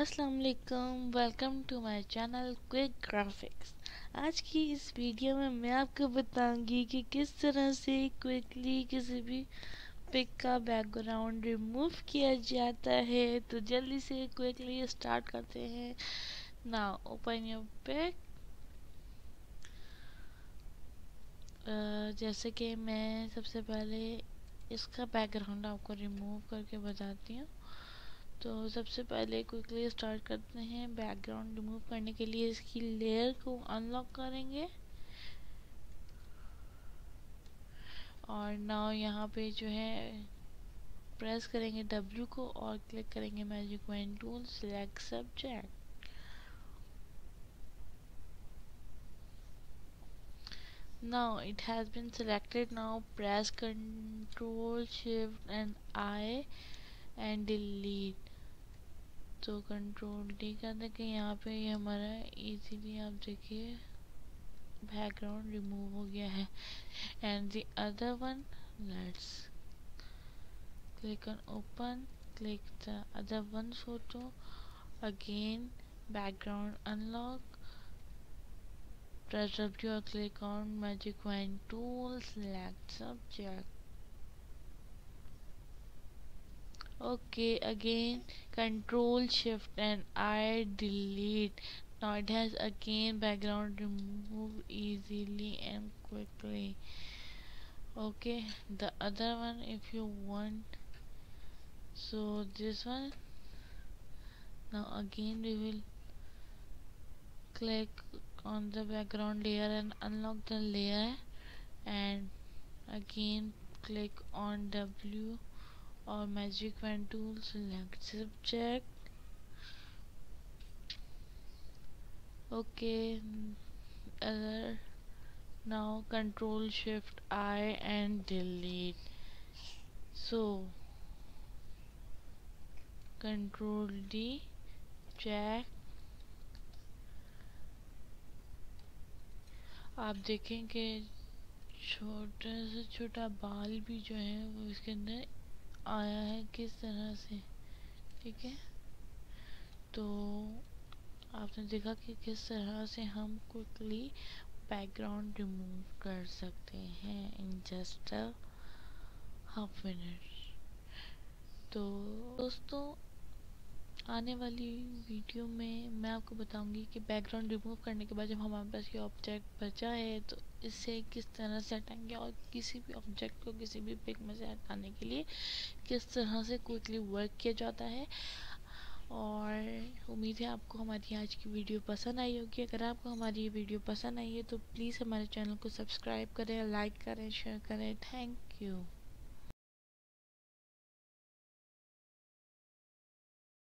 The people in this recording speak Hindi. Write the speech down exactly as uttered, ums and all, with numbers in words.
अस्सलामुअलैकुम, welcome to my channel quick graphics. आज की इस वीडियो में मैं आपको बताऊंगी कि किस तरह से क्विकली किसी भी पिक का बैकग्राउंड रिमूव किया जाता है। तो जल्दी से क्विकली स्टार्ट करते हैं। Now open your pic. जैसे कि मैं सबसे पहले इसका बैकग्राउंड आपको रिमूव करके बताती हूँ। तो सबसे पहले क्विकली स्टार्ट करते हैं। बैकग्राउंड रिमूव करने के लिए इसकी लेयर को अनलॉक करेंगे और नाउ यहाँ पे जो है प्रेस करेंगे डब्ल्यू को और क्लिक करेंगे magic point tool, select subject. Now it has been selected. Now press Control Shift and I and delete। तो Control D कर देंगे। यहाँ पे ये हमारा easily आप देखिए background remove हो गया है। And the other one, let's click on open, click the other one photo, again background unlock, press W or click on magic wand tool, select subject, okay, again Control Shift and I delete। Now it has again background remove easily and quickly, okay। The other one if you want, so this one, now again we will click on the background layer and unlock the layer and again click on W or magic wand tool, select subject, okay, other, now Control Shift I and delete। So Control D, check। आप देखें कि छोटे से छोटा बाल भी जो है वो इसके अंदर आया है किस तरह से, ठीक है। तो आपने देखा कि किस तरह से हम क्विकली बैकग्राउंड रिमूव कर सकते हैं in just a half minute. तो दोस्तों, आने वाली वीडियो में मैं आपको बताऊंगी कि बैकग्राउंड रिमूव करने के बाद जब हमारे पास ये ऑब्जेक्ट बचा है तो इससे किस तरह से हटाएंगे और किसी भी ऑब्जेक्ट को किसी भी पिक में से हटाने के लिए किस तरह से क्विकली वर्क किया जाता है। और उम्मीद है आपको हमारी आज की वीडियो पसंद आई होगी। अगर आपको हमारी ये वीडियो पसंद आई है तो प्लीज़ हमारे चैनल को सब्सक्राइब करें, लाइक करें, शेयर करें। Thank you.